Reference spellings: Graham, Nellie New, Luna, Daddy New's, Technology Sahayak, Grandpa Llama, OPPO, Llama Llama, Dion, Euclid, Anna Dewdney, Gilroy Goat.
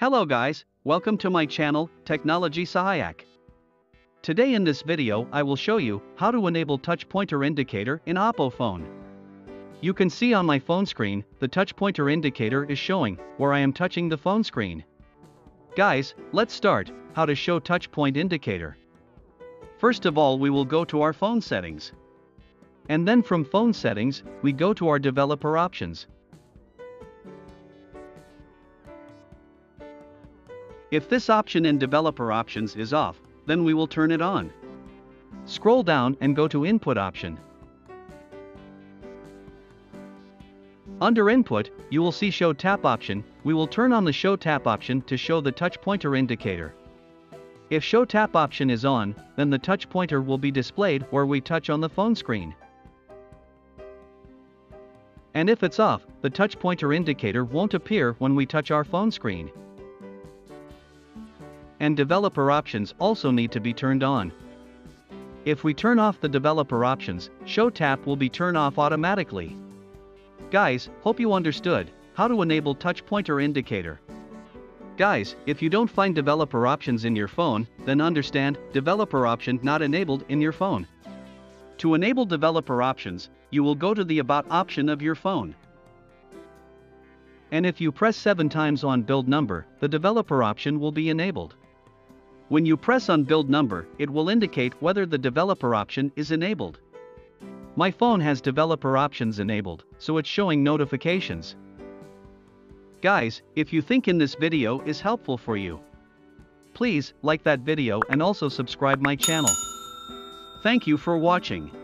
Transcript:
Hello guys, welcome to my channel, Technology Sahayak. Today in this video I will show you how to enable touch pointer indicator in Oppo phone. You can see on my phone screen, the touch pointer indicator is showing where I am touching the phone screen. Guys, let's start, how to show touch point indicator. First of all we will go to our phone settings. And then from phone settings, we go to our developer options. If this option in developer options is off, then we will turn it on. Scroll down and go to input option. Under input, you will see show tap option, we will turn on the show tap option to show the touch pointer indicator. If show tap option is on, then the touch pointer will be displayed where we touch on the phone screen. And if it's off, the touch pointer indicator won't appear when we touch our phone screen. And developer options also need to be turned on. If we turn off the developer options, show tap will be turned off automatically. Guys, hope you understood how to enable touch pointer indicator. Guys, if you don't find developer options in your phone, then understand developer option not enabled in your phone. To enable developer options, you will go to the about option of your phone. And if you press 7 times on build number, the developer option will be enabled. When you press on build number, it will indicate whether the developer option is enabled. My phone has developer options enabled, so it's showing notifications. Guys, if you think in this video is helpful for you, please like that video and also subscribe my channel. Thank you for watching.